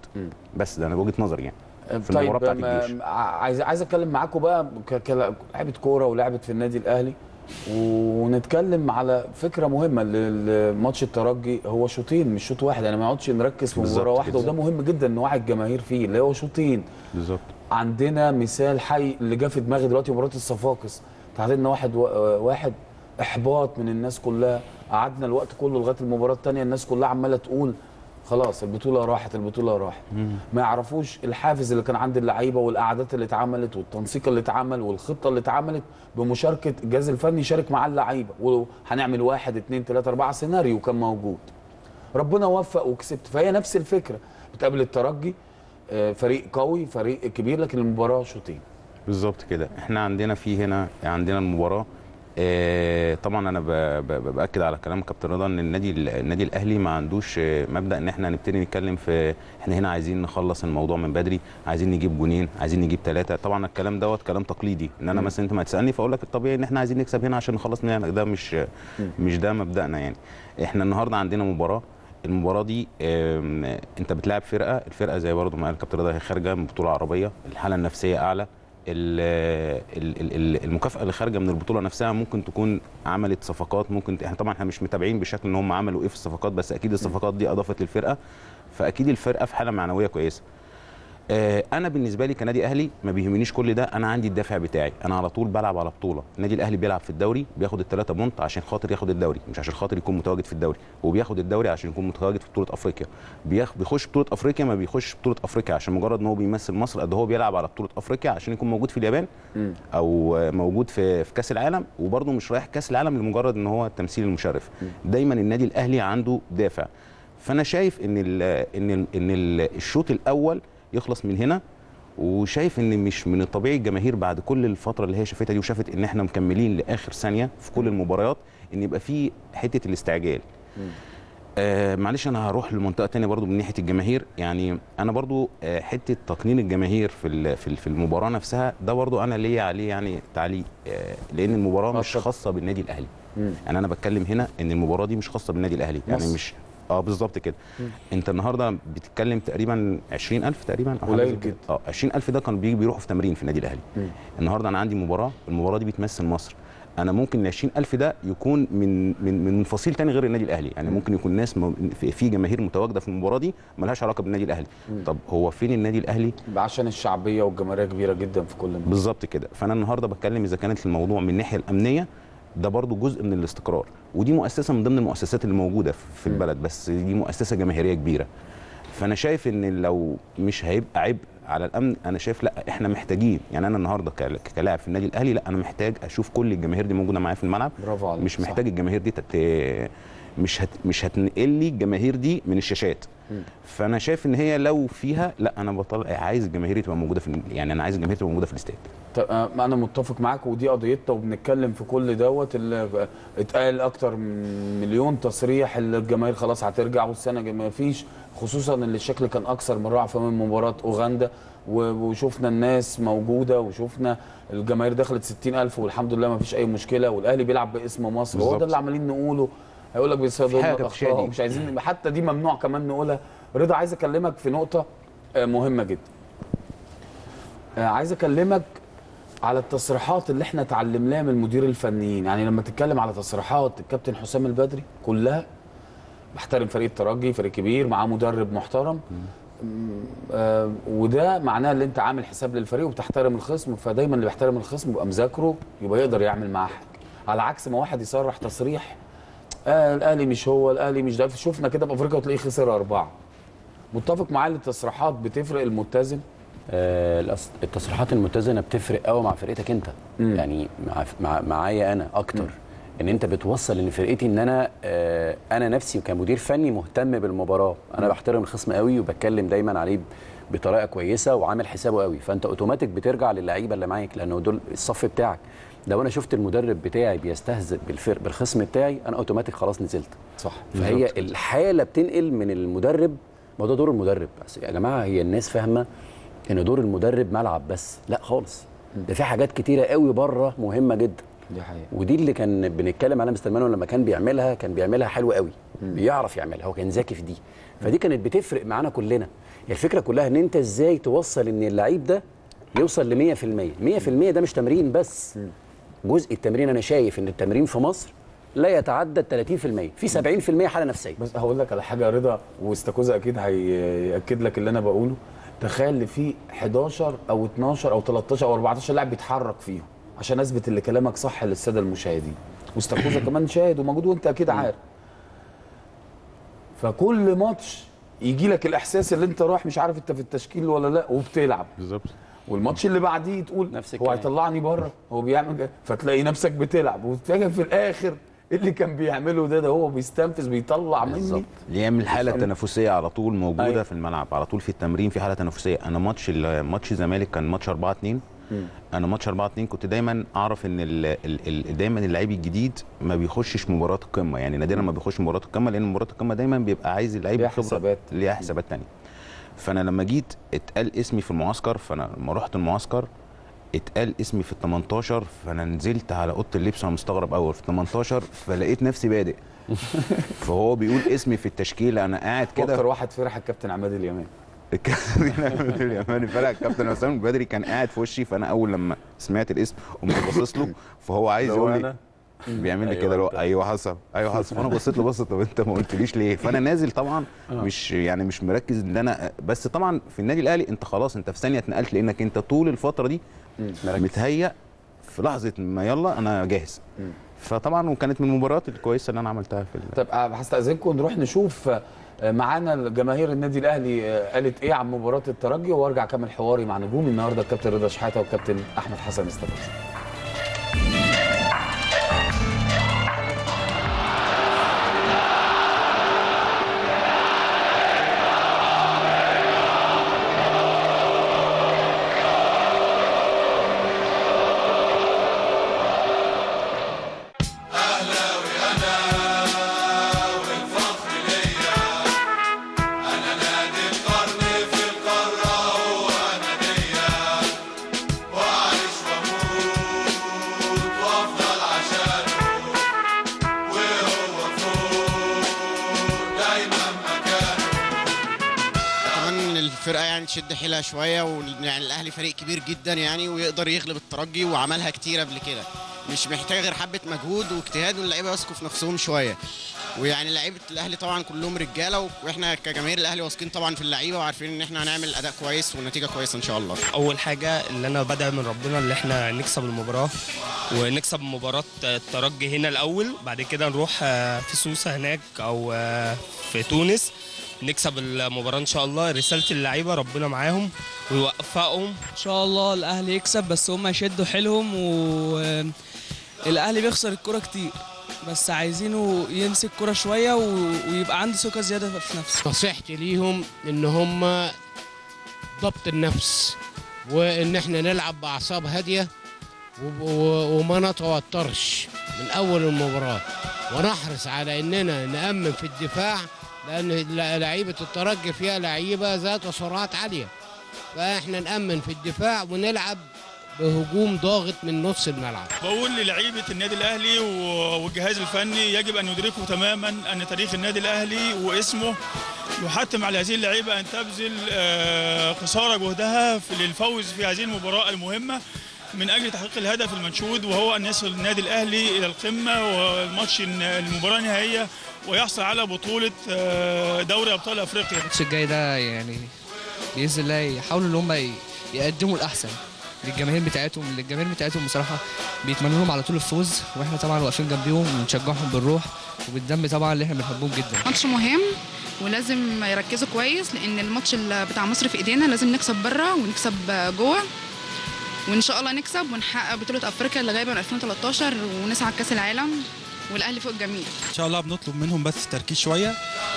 بس ده انا بوجهه نظري يعني في المباراه بتاعت الجيش. عايز اتكلم معاكم بقى كلاعيبه كوره ولاعيبه في النادي الاهلي، ونتكلم على فكره مهمه لماتش الترجي. هو شوطين مش شوط واحد، انا ما اقعدش نركز في مباراه واحده، وده مهم جدا نوعي الجماهير فيه، اللي هو شوطين بالظبط. عندنا مثال حي اللي جه في دماغي دلوقتي، مباراه الصفاقس تعادلنا 1-1، احباط من الناس كلها، قعدنا الوقت كله لغايه المباراه الثانيه الناس كلها عماله تقول خلاص البطوله راحت، ما يعرفوش الحافز اللي كان عند اللعيبه والقعدات اللي اتعملت والتنسيق اللي اتعمل والخطه اللي اتعملت بمشاركه الجهاز الفني، شارك مع اللعيبه وهنعمل 1 2 3 4 سيناريو كان موجود. ربنا وفق وكسبت. فهي نفس الفكره بتقابل الترجي، فريق قوي فريق كبير، لكن المباراه شوطين بالظبط كده. احنا عندنا عندنا المباراه طبعا انا باكد على كلام كابتن رضا ان النادي الاهلي ما عندوش مبدا ان احنا نبتدي نتكلم في احنا هنا عايزين نخلص الموضوع من بدري، عايزين نجيب 2 جون، عايزين نجيب 3. طبعا الكلام دوت كلام تقليدي، ان انا مثلا انت ما تسالني فاقول لك الطبيعي ان احنا عايزين نكسب هنا عشان نخلص هنا، ده مش ده مبدانا. يعني احنا النهارده عندنا مباراه، المباراه دي انت بتلعب الفرقه زي برضو ما قال كابتن رضا هي خارجه من بطوله عربيه، الحاله النفسيه اعلى، المكافاه اللي خارجه من البطوله نفسها ممكن تكون عملت صفقات، ممكن احنا طبعا مش متابعين بشكل ان هم عملوا ايه في الصفقات، بس اكيد الصفقات دي اضافت للفرقه، فاكيد الفرقه في حاله معنويه كويسه. انا بالنسبه لي كنادي اهلي ما بيهمنيش كل ده، انا عندي الدافع بتاعي، انا على طول بلعب على بطوله. النادي الاهلي بيلعب في الدوري بياخد ال3 بونت عشان خاطر ياخد الدوري، مش عشان خاطر يكون متواجد في الدوري، وبياخد الدوري عشان يكون متواجد في بطوله افريقيا، بيخش بطوله افريقيا، ما بيخش بطوله افريقيا عشان مجرد ان هو بيمثل مصر قد هو بيلعب على بطوله افريقيا عشان يكون موجود في اليابان او موجود في كاس العالم، وبرده مش رايح كاس العالم لمجرد ان هو التمثيل المشرف. دايما النادي الاهلي عنده دافع، فانا شايف ان الشوط الاول يخلص من هنا، وشايف ان مش من الطبيعي الجماهير بعد كل الفتره اللي هي شافتها دي، وشافت ان احنا مكملين لاخر ثانيه في كل المباريات، ان يبقى في حته الاستعجال. معلش انا هروح لمنطقه ثانيه برضو من ناحيه الجماهير، يعني انا برضو حته تقنين الجماهير في المباراه نفسها، ده برضو انا ليا عليه يعني تعليق، لان المباراه مش خاصه بالنادي الاهلي. انا بتكلم هنا ان المباراه دي مش خاصه بالنادي الاهلي، يعني مش بالظبط كده. انت النهارده بتتكلم تقريبا 20000 تقريبا او قليل جدا. 20000 ده كانوا بيروحوا في تمرين في النادي الاهلي. النهارده انا عندي مباراه، المباراه دي بتمثل مصر، انا ممكن 20,000 ده يكون من فصيل تاني غير النادي الاهلي، يعني ممكن يكون ناس في جماهير متواجده في المباراه دي مالهاش علاقه بالنادي الاهلي. طب هو فين النادي الاهلي؟ عشان الشعبيه والجماهير كبيره جدا في كل مكان. بالظبط كده. فانا النهارده بتكلم اذا كانت الموضوع من الناحيه الامنيه، ده برضو جزء من الاستقرار، ودي مؤسسه من ضمن المؤسسات اللي موجوده في البلد، بس دي مؤسسه جماهيريه كبيره. فانا شايف ان لو مش هيبقى عبء على الامن، انا شايف لا احنا محتاجين، يعني انا النهارده كلاعب في النادي الاهلي لا انا محتاج اشوف كل الجماهير دي موجوده معايا في الملعب. برافو عليك. مش محتاج الجماهير دي مش هتنقل لي الجماهير دي من الشاشات. فانا شايف ان هي لو فيها لا انا بطلع عايز الجماهير تبقى موجوده في، يعني انا عايز الجماهير تبقى موجوده في الاستاد. طب انا متفق معاك، ودي قضيتنا وبنتكلم في كل دوت اللي اتقال اكتر من 1,000,000 تصريح اللي الجماهير خلاص هترجع والسنه ما فيش، خصوصا اللي الشكل كان اكثر من رعفه من مباراه اوغندا، وشفنا الناس موجوده وشفنا الجماهير دخلت 60,000 والحمد لله ما فيش اي مشكله، والاهلي بيلعب باسم مصر. هو ده اللي عمالين نقوله. هيقول لك بيصادمنا اخطاء ومش عايزين حتى دي ممنوع كمان نقولها. رضا عايز اكلمك في نقطه مهمه جدا، عايز اكلمك على التصريحات اللي احنا اتعلمناها من المدير الفنيين. يعني لما تتكلم على تصريحات الكابتن حسام البدري كلها، بحترم فريق الترجي، فريق كبير معاه مدرب محترم، وده معناه ان انت عامل حساب للفريق وبتحترم الخصم، فدايما اللي بيحترم الخصم بيبقى مذاكره، يبقى يقدر يعمل معاه حاجه، على عكس ما واحد يصرح تصريح الاهلي مش هو، الاهلي مش ده. شفنا كده في افريقيا وتلاقيه خسر 4. متفق معايا ان التصريحات بتفرق المتزن؟ التصريحات المتزنه بتفرق قوي مع فرقتك انت. يعني معايا انا اكتر، ان انت بتوصل لفرقتي ان انا نفسي كمدير فني مهتم بالمباراه، انا بحترم الخصم قوي وبتكلم دايما عليه بطريقه كويسه وعامل حسابه قوي، فانت اوتوماتيك بترجع للعيبه اللي معاك لانه دول الصف بتاعك. لو انا شفت المدرب بتاعي بيستهزئ بالخصم بتاعي، انا اوتوماتيك خلاص نزلت. صح. فهي الحاله بتنقل من المدرب، ما ده دور المدرب. بس يا جماعه هي الناس فاهمه ان دور المدرب ملعب بس، لا خالص، ده في حاجات كتيره قوي بره مهمه جدا. دي حقيقة. ودي اللي كان بنتكلم عليها مستر مانويل لما كان بيعملها حلو قوي، بيعرف يعملها، هو كان ذكي في دي، فدي كانت بتفرق معانا كلنا. الفكره كلها ان انت ازاي توصل ان اللعيب ده يوصل ل 100%، 100% ده مش تمرين بس. جزء التمرين، انا شايف ان التمرين في مصر لا يتعدى 30%، في 70% حاله نفسيه. بس هقول لك على حاجه يا رضا، واستاكوزا اكيد هياكد لك اللي انا بقوله. تخيل في 11 او 12 او 13 او 14 لاعب بيتحرك فيهم عشان اثبت اللي كلامك صح للساده المشاهدين، واستاكوزا كمان شاهد وموجود وانت اكيد عارف. فكل ماتش يجي لك الاحساس اللي انت رايح مش عارف انت في التشكيل ولا لا، وبتلعب بالظبط، والماتش اللي بعديه تقول هو هيطلعني بره، هو بيعمل، فتلاقي نفسك بتلعب وتلاقي في الاخر اللي كان بيعمله ده هو بيستنفذ، بيطلع مني، يعمل حاله تنافسيه على طول موجوده. أيوة. في الملعب على طول، في التمرين في حاله تنافسيه. انا ماتش الزمالك كان ماتش 4-2، انا ماتش 4-2 كنت دايما اعرف ان دايما اللعيب الجديد ما بيخشش مباراه القمه، يعني نادرا ما بيخش مباراه القمه، لان مباراه القمه دايما بيبقى عايز اللعيب خبره، ليه حسابات ثانيه. فانا لما جيت اتقال اسمي في المعسكر، فانا لما رحت المعسكر اتقال اسمي في ال18، فانا نزلت على اوضه اللبس وانا مستغرب اول في ال18، فلقيت نفسي بادئ. فهو بيقول اسمي في التشكيله، انا قاعد كده. اكتر واحد فرح الكابتن عماد اليماني. الكابتن اليماني فرح، الكابتن حسام البدري كان قاعد في وشي، فانا اول لما سمعت الاسم قمت باصص له، فهو عايز يقول لي بيعمل لي كده، ايوه حصل. فانا بصيت له بصه، طب انت ما قلتليش ليه؟ فانا نازل طبعا مش مركز ان انا، بس طبعا في النادي الاهلي انت خلاص انت في ثانيه اتنقلت، لانك انت طول الفتره دي متهيأ، في لحظه ما يلا انا جاهز. فطبعا وكانت من المباريات الكويسه اللي انا عملتها في طب هستأذنكم نروح نشوف معانا جماهير النادي الاهلي قالت ايه عن مباراه الترجي، وارجع اكمل حواري مع نجوم النهارده الكابتن رضا شحاته والكابتن احمد حسن. استفسار شد حيلها شويه، ويعني الاهلي فريق كبير جدا يعني، ويقدر يغلب الترجي وعملها كتير قبل كده، مش محتاجه غير حبه مجهود واجتهاد، واللعيبه يثقوا في نفسهم شويه. ويعني لعيبه الاهلي طبعا كلهم رجاله، واحنا كجماهير الاهلي واثقين طبعا في اللعيبه وعارفين ان احنا هنعمل اداء كويس ونتيجه كويسه ان شاء الله. اول حاجه اللي انا بدعي من ربنا ان احنا نكسب المباراه، ونكسب مباراه الترجي هنا الاول، بعد كده نروح في سوسه هناك او في تونس نكسب المباراه ان شاء الله. رساله اللعيبه ربنا معاهم ويوفقهم ان شاء الله. الاهلي يكسب بس هم يشدوا حيلهم، والاهلي بيخسر الكره كتير بس عايزينه يمسك كره شويه ويبقى عنده ثقه زياده في نفسه. نصيحتي ليهم ان هم ضبط النفس، وان احنا نلعب باعصاب هاديه وما نتوترش من اول المباراه، ونحرص على اننا نأمن في الدفاع، لأن لعيبة الترجي فيها لعيبة ذات سرعات عالية، فإحنا نأمن في الدفاع ونلعب بهجوم ضاغط من نص الملعب. بقول للعيبة النادي الأهلي والجهاز الفني يجب أن يدركوا تماما أن تاريخ النادي الأهلي واسمه يحتم على هذه اللعيبة أن تبذل قصارى جهدها للفوز في هذه المباراة المهمة من أجل تحقيق الهدف المنشود، وهو أن يصل النادي الأهلي إلى القمة والماتش المباراة النهائية ويحصل على بطولة دوري أبطال أفريقيا. الماتش الجاي ده يعني بإذن الله يحاولوا إن هم يقدموا الأحسن للجماهير بتاعتهم، بصراحة بيتمنوا لهم على طول الفوز، وإحنا طبعا واقفين جنبيهم ونشجعهم بالروح وبالدم طبعا اللي إحنا بنحبهم جدا. ماتش مهم ولازم يركزوا كويس، لأن الماتش بتاع مصر في إيدينا، لازم نكسب بره ونكسب جوه، وان شاء الله نكسب ونحقق بطوله افريقيا اللي غايبه من 2013 ونسعى لكاس العالم، والاهلي فوق الجميع ان شاء الله. بنطلب منهم بس تركيز شويه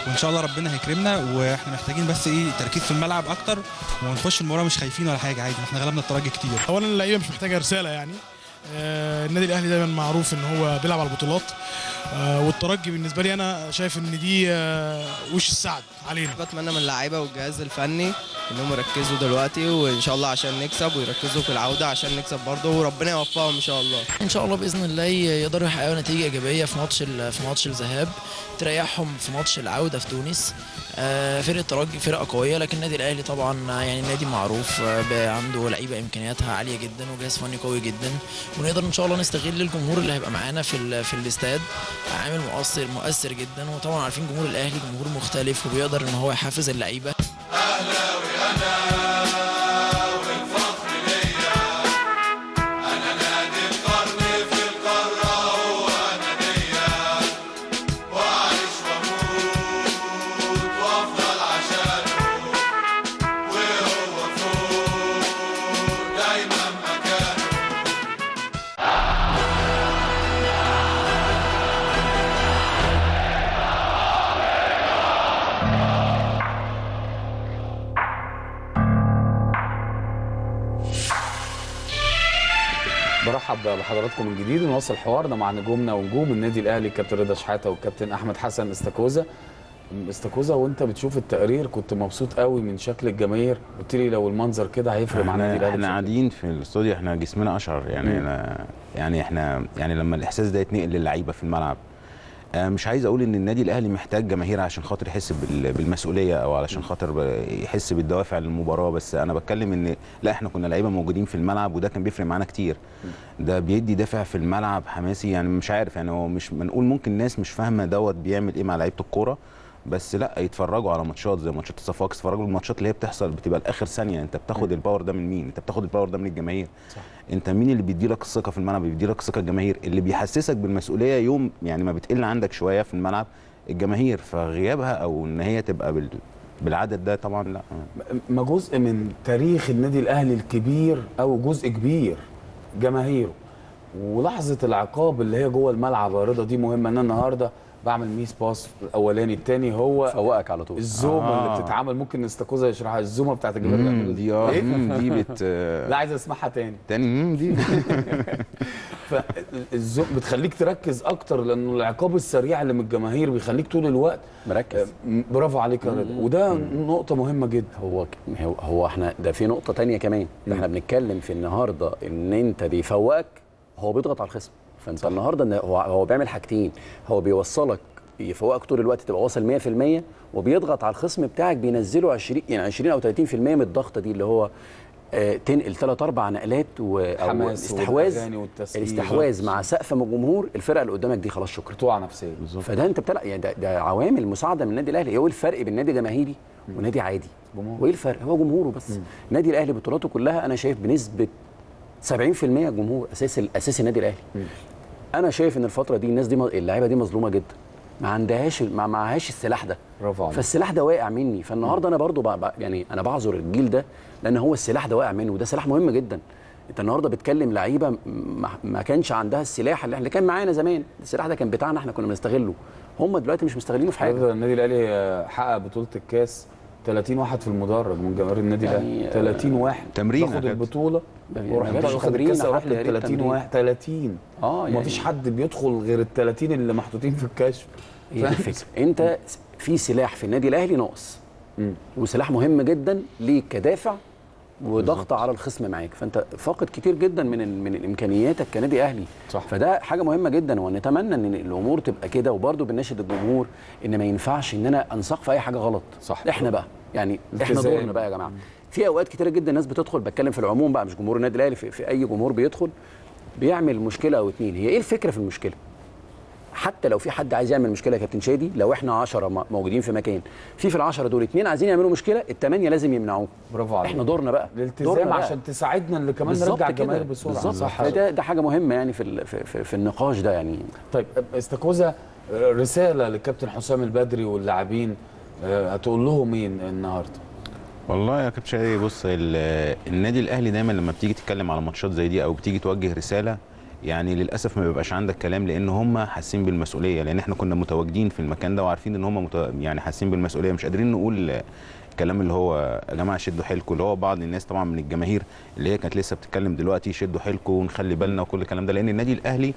وان شاء الله ربنا هيكرمنا، واحنا محتاجين بس تركيز في الملعب اكتر، ونخش المباراه مش خايفين ولا حاجه، عادي احنا غلبنا الترجي كتير. اولا اللعيبه مش محتاجه رساله، يعني النادي الاهلي دايما معروف ان هو بيلعب على البطولات، والترجي بالنسبه لي انا شايف ان دي وش السعد علينا. بتمنى من اللعيبه والجهاز الفني انهم يركزوا دلوقتي وان شاء الله عشان نكسب، ويركزوا في العوده عشان نكسب برضه، وربنا يوفقهم ان شاء الله. ان شاء الله باذن الله يقدروا يحققوا نتيجه ايجابيه في ماتش الذهاب تريحهم في ماتش العوده في تونس. فرقه الترجي فرقه قويه، لكن النادي الاهلي طبعا يعني نادي معروف، عنده لعيبه امكانياتها عاليه جدا وجهاز فني قوي جدا، ونقدر ان شاء الله نستغل الجمهور اللي هيبقى معانا في الاستاد، عامل مؤثر جدا. وطبعا عارفين جمهور الاهلي جمهور مختلف وبيقدر ان هو يحفز اللعيبه. برحب بحضراتكم من جديد، نواصل حوارنا مع نجومنا ونجوم النادي الاهلي الكابتن رضا شحاته والكابتن احمد حسن استاكوزا. وانت بتشوف التقرير كنت مبسوط قوي من شكل الجماهير، قلت لي لو المنظر كده هيفرق مع النادي الاهلي. احنا قاعدين في الاستوديو احنا جسمنا اشعر يعني احنا يعني لما الاحساس ده يتنقل للعيبه في الملعب. مش عايز اقول ان النادي الاهلي محتاج جماهير عشان خاطر يحس بالمسؤوليه او علشان خاطر يحس بالدوافع للمباراه، بس انا بتكلم ان لا احنا كنا لعيبه موجودين في الملعب وده كان بيفرق معانا كتير. ده بيدي دافع في الملعب حماسي، يعني مش عارف يعني هو مش بنقول ممكن الناس مش فاهمه دوت بيعمل ايه مع لعيبه الكوره، بس لا يتفرجوا على ماتشات زي ماتشات الصفاقس، اتفرجوا الماتشات اللي هي بتحصل بتبقى لاخر ثانيه. انت بتاخد الباور ده من مين؟ انت بتاخد الباور ده من الجماهير. صح. انت مين اللي بيديلك الثقه في الملعب؟ بيديلك الثقه الجماهير اللي بيحسسك بالمسؤوليه يوم يعني ما بتقل عندك شويه في الملعب الجماهير، فغيابها او ان هي تبقى بالعدد ده طبعا لا. ما جزء من تاريخ النادي الاهلي الكبير او جزء كبير جماهيره، ولحظه العقاب اللي هي جوه الملعب يا رضا دي مهمه. ان النهارده بعمل ميس باس الاولاني الثاني هو فوقك على طول. الزومه اللي بتتعمل ممكن نستكوزها يشرحها، الزومه بتاعت الجماهير دي دي لا عايز اسمعها تاني دي فالزوم بتخليك تركز اكتر، لانه العقاب السريع اللي من الجماهير بيخليك طول الوقت مركز. برافو عليك يا رضا، وده نقطه مهمه جدا. هو احنا ده في نقطه ثانيه كمان، احنا بنتكلم في النهارده ان انت بيفوقك هو بيضغط على الخصم، فانت صح. النهارده هو بيعمل حاجتين، هو بيوصلك يفوقك طول الوقت تبقى واصل 100%، وبيضغط على الخصم بتاعك بينزله 20 او 30% من الضغطه دي اللي هو تنقل 3-4 نقلات الاستحواذ مع سقف من الجمهور، الفرقه اللي قدامك دي خلاص شكرا، بتوع نفسيه. فده انت بتلاقي يعني ده عوامل مساعده من النادي الاهلي. ايه هو الفرق بين نادي جماهيري ونادي عادي؟ وايه الفرق؟ هو جمهوره بس. النادي الاهلي بطولاته كلها انا شايف بنسبه 70% جمهور اساس النادي الاهلي. انا شايف ان الفتره دي الناس دي اللعيبه دي مظلومه جدا، ما عندهاش ما معهاش السلاح ده. برافو عليك. فالسلاح ده واقع مني، فالنهارده انا برضو يعني انا بعذر الجيل ده لان هو السلاح ده واقع منه، وده سلاح مهم جدا. انت النهارده بتكلم لعيبه ما كانش عندها السلاح اللي كان معانا زمان، السلاح ده كان بتاعنا احنا كنا بنستغله، هم دلوقتي مش مستغلينه في حاجه. النادي الاهلي حقق بطوله الكاس 30 واحد في المدرج من جماهير النادي الاهلي، 30 واحد تمرين تاخد البطوله وروح تاخد الكاس وروح ل 30 واحد 30 يعني ومفيش حد بيدخل غير ال 30 اللي محطوطين في الكشف. ايه الفكره؟ انت في سلاح في النادي الاهلي ناقص، وسلاح مهم جدا ليك كدافع وضغط على الخصم معاك، فانت فاقد كتير جدا من امكانياتك كنادي اهلي. صح. فده حاجه مهمه جدا، ونتمنى ان الامور تبقى كده، وبرده بنناشد الجمهور ان ما ينفعش ان انا انساق في اي حاجه غلط. صح. احنا بقى يعني احنا دورنا بقى يا جماعه. في اوقات كتير جدا الناس بتدخل، بتكلم في العموم بقى مش جمهور النادي الاهلي، في اي جمهور بيدخل بيعمل مشكله او اتنين. هي ايه الفكره في المشكله؟ حتى لو في حد عايز يعمل مشكله يا كابتن شادي، لو احنا 10 موجودين في مكان، في 10 دول 2 عايزين يعملوا مشكله، ال8 لازم يمنعوه. برافو عليك. احنا دورنا بقى الالتزام عشان تساعدنا اللي كمان نرجع الجماهير بسرعه. بالظبط. صح. ده حاجه مهمه يعني في النقاش ده يعني. طيب استاكوزا، رساله للكابتن حسام البدري واللاعبين هتقول لهم ايه النهارده؟ والله يا كابتن شادي، بص، النادي الاهلي دايما لما بتيجي تتكلم على ماتشات زي دي او بتيجي توجه رساله، يعني للاسف ما بيبقاش عندك كلام، لان هم حاسين بالمسؤوليه، لان احنا كنا متواجدين في المكان ده وعارفين ان هم يعني حاسين بالمسؤوليه، مش قادرين نقول الكلام اللي هو يا جماعه شدوا حيلكم، اللي هو بعض الناس طبعا من الجماهير اللي هي كانت لسه بتتكلم دلوقتي شدوا حيلكم ونخلي بالنا وكل الكلام ده، لان النادي الاهلي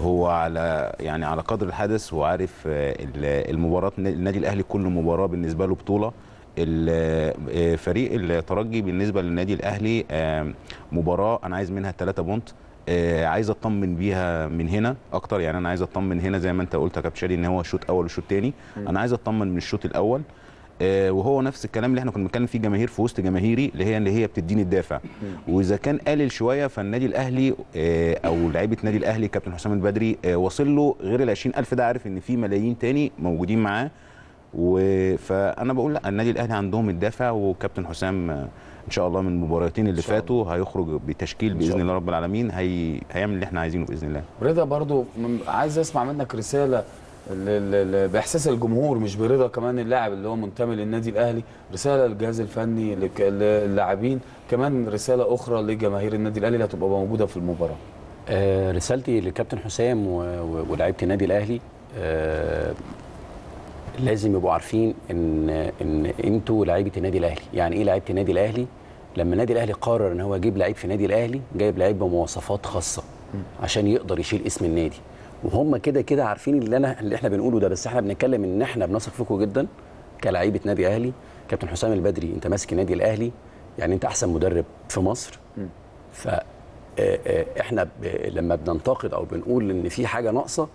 هو على قدر الحدث وعارف المباراه. النادي الاهلي كل مباراه بالنسبه له بطوله. فريق الترجي بالنسبه للنادي الاهلي مباراه انا عايز منها 3 بونت، عايز اطمن بيها من هنا اكتر، يعني انا عايز اطمن هنا زي ما انت قلت يا كابتن شادي ان هو الشوط اول والشوط تاني، انا عايز اطمن من الشوط الاول، وهو نفس الكلام اللي احنا كنا بنتكلم فيه، جماهير في وسط جماهيري اللي هي بتديني الدافع، واذا كان قلل شويه فالنادي الاهلي او لعيبه النادي الاهلي كابتن حسام البدري واصل له غير ال 20,000 ده، عارف ان في ملايين تاني موجودين معاه، فانا بقول لا، النادي الاهلي عندهم الدافع، وكابتن حسام ان شاء الله من المباراتين اللي فاتوا هيخرج بتشكيل باذن الله رب العالمين، هيعمل اللي احنا عايزينه باذن الله. رضا، برضو عايز اسمع منك رساله باحساس الجمهور، مش برضا كمان اللاعب اللي هو منتمي للنادي الاهلي، رساله للجهاز الفني، للاعبين، كمان رساله اخرى لجماهير النادي الاهلي اللي هتبقى موجوده في المباراه. رسالتي للكابتن حسام ولاعيبه النادي الاهلي، لازم يبقوا عارفين ان انتوا لعيبه النادي الاهلي. يعني ايه لعيبه النادي الاهلي؟ لما النادي الاهلي قرر ان هو يجيب لعيب في النادي الاهلي، جايب لعيب بمواصفات خاصه عشان يقدر يشيل اسم النادي، وهم كده كده عارفين اللي احنا بنقوله ده، بس احنا بنتكلم ان احنا بنثق فيكم جدا كلعيبه نادي اهلي. كابتن حسام البدري، انت ماسك النادي الاهلي، يعني انت احسن مدرب في مصر، فاحنا لما بننتقد او بنقول ان في حاجه ناقصه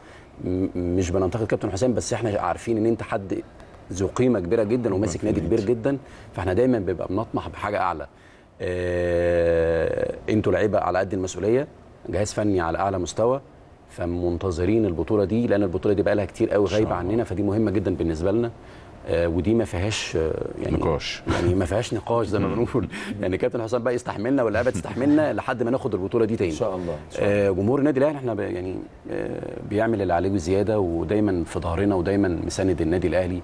مش بننتقد كابتن حسام، بس احنا عارفين ان انت حد ذو قيمه كبيره جدا وماسك نادي كبير جدا، فاحنا دايما بيبقى بنطمح بحاجه اعلى. انتوا لعيبه على قد المسؤوليه، جهاز فني على اعلى مستوى، فمنتظرين البطوله دي، لان البطوله دي بقى لها كتير قوي غايبه عننا، فدي مهمه جدا بالنسبه لنا، ودي ما فيهاش يعني نقاش، يعني ما فيهاش نقاش زي ما بنقول. يعني كابتن حسام بقى يستحملنا واللعيبه تستحملنا لحد ما ناخد البطوله دي تاني ان شاء الله. جمهور النادي الاهلي احنا يعني بيعمل اللي عليه وزياده، ودايما في ظهرنا ودايما مساند النادي الاهلي،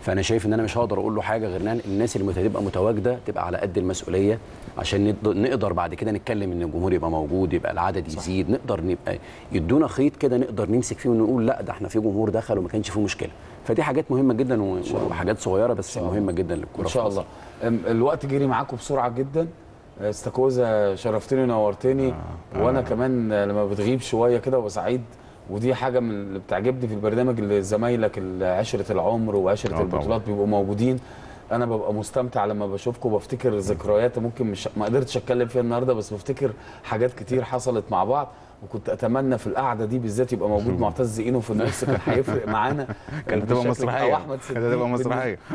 فانا شايف ان انا مش هقدر اقول له حاجه غير ان الناس اللي هتبقى متواجده تبقى على قد المسؤوليه، عشان نقدر بعد كده نتكلم ان الجمهور يبقى موجود، يبقى العدد يزيد، نقدر نبقى يدونا خيط كده نقدر نمسك فيه ونقول لا ده احنا في جمهور دخل وما كانش فيه مشكله. فدي حاجات مهمه جدا وحاجات صغيره بس مهمه جدا للكره ان شاء الله. الوقت جري معاكم بسرعه جدا. استاكوزا، شرفتني ونورتني، وانا كمان لما بتغيب شويه كده وسعيد، ودي حاجه من اللي بتعجبني في البرنامج، اللي زمايلك عشره العمر وعشره البطولات بيبقوا موجودين، انا ببقى مستمتع لما بشوفكم، وبفتكر ذكريات ممكن مش ما قدرتش اتكلم فيها النهارده، بس بفتكر حاجات كتير حصلت مع بعض. وكنت اتمنى في القعده دي بالذات يبقى موجود معتز إينو في النص، كان هيفرق معانا. كانت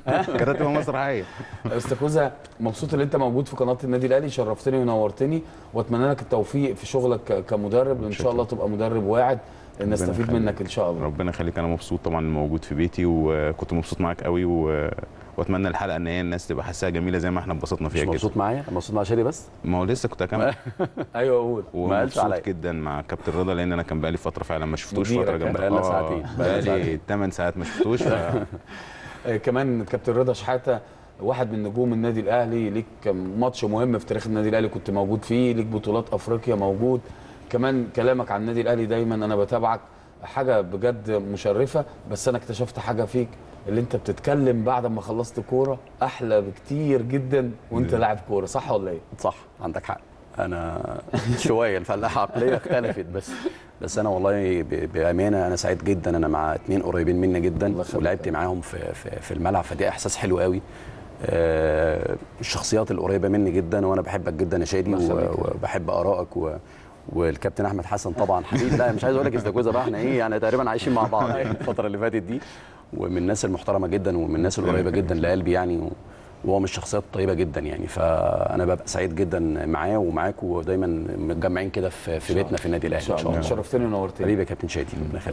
هتبقى مسرحيه، استاذ كوزه، مبسوط ان انت موجود في قناه النادي الاهلي، شرفتني ونورتني، واتمنى لك التوفيق في شغلك كمدرب، وان شاء الله تبقى مدرب واعد نستفيد منك ان شاء الله. ربنا يخليك، انا مبسوط طبعا موجود في بيتي، وكنت مبسوط معاك قوي، واتمنى الحلقه ان هي الناس تبقى حاساها جميله زي ما احنا اتبسطنا فيها. مش مبسوط معايا؟ مبسوط مع شادي بس؟ ما هو لسه كنت هكمل. ايوه قول. ما قالش عليا. مبسوط جدا مع كابتن رضا، لان انا كان بقالي فتره فعلا ما شفتوش، فتره جامده بقالنا ساعتين، بقالي 8 ساعات ما شفتوش. كمان كابتن رضا شحاته واحد من نجوم النادي الاهلي، ليك ماتش مهم في تاريخ النادي الاهلي كنت موجود فيه، ليك بطولات افريقيا موجود، كمان كلامك عن النادي الاهلي دايما انا بتابعك، حاجه بجد مشرفه. بس انا اكتشفت حاجه فيك، اللي انت بتتكلم بعد ما خلصت كوره احلى بكتير جدا وانت لاعب كوره، صح ولا ايه؟ صح، عندك حق. انا شويه الفلاحه عقليه اختلفت، بس انا والله بامانه انا سعيد جدا، انا مع اتنين قريبين مني جدا ولعبت معاهم في الملعب، فدي احساس حلو قوي. الشخصيات القريبه مني جدا، وانا بحبك جدا يا شادي، وبحب ارائك، والكابتن احمد حسن طبعا حبيب. لا مش عايز اقول لك يا استاذ جوزة بقى، احنا ايه يعني تقريبا عايشين مع بعض الفتره اللي فاتت دي، ومن الناس المحترمه جدا ومن الناس القريبه جدا لقلبي يعني، وهو من الشخصيات الطيبه جدا يعني، فانا ببقى سعيد جدا معاه ومعاك، ودايما متجمعين كده في بيتنا في النادي الاهلي. ان شاء الله، شرفتني ونورتني حبيبي يا كابتن شادي.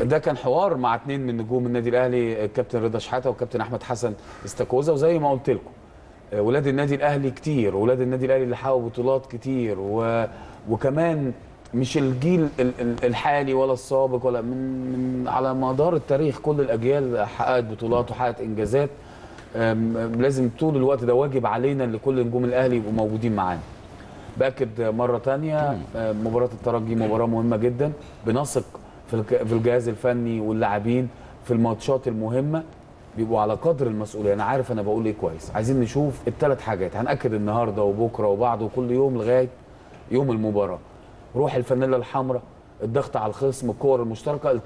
ده كان حوار مع اثنين من نجوم النادي الاهلي، الكابتن رضا شحاته والكابتن احمد حسن استاكوزا. وزي ما قلت لكم ولاد النادي الاهلي كتير، ولاد النادي الاهلي اللي حققوا بطولات كتير، وكمان مش الجيل الحالي ولا السابق ولا من على مدار التاريخ، كل الاجيال حققت بطولات وحققت انجازات. لازم طول الوقت ده واجب علينا ان كل نجوم الاهلي يبقوا موجودين معانا. باكد مره ثانيه، مباراه الترجي مباراه مهمه جدا، بنثق في الجهاز الفني واللاعبين في الماتشات المهمه بيبقوا على قدر المسؤوليه. انا عارف انا بقول ايه كويس. عايزين نشوف الثلاث حاجات، هنأكد النهارده وبكره وبعده وكل يوم لغايه يوم المباراه: روح الفانيلا الحمراء، الضغط على الخصم، الكور المشتركه،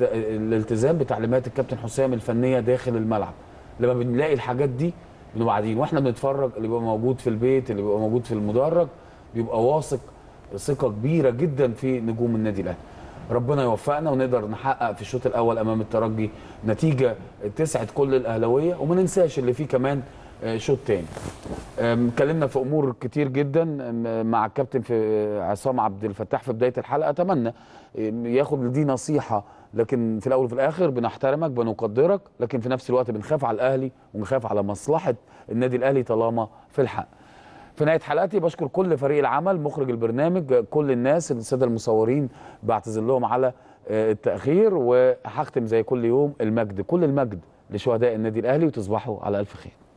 الالتزام بتعليمات الكابتن حسام الفنيه داخل الملعب. لما بنلاقي الحاجات دي بنبقى قاعدين واحنا بنتفرج، اللي بيبقى موجود في البيت، اللي بيبقى موجود في المدرج، بيبقى واثق ثقه كبيره جدا في نجوم النادي الاهلي. ربنا يوفقنا ونقدر نحقق في الشوط الاول امام الترجي نتيجه تسعد كل الاهلاويه، وما ننساش اللي فيه كمان شوط تاني. اتكلمنا في امور كتير جدا مع الكابتن في عصام عبد الفتاح في بدايه الحلقه، اتمنى ياخد دي نصيحه، لكن في الاول وفي الاخر بنحترمك بنقدرك، لكن في نفس الوقت بنخاف على الاهلي ونخاف على مصلحه النادي الاهلي طالما في الحق. في نهايه حلقتي بشكر كل فريق العمل، مخرج البرنامج، كل الناس، الساده المصورين، بعتذر لهم على التاخير، وهختم زي كل يوم: المجد كل المجد لشهداء النادي الاهلي، وتصبحوا على الف خير.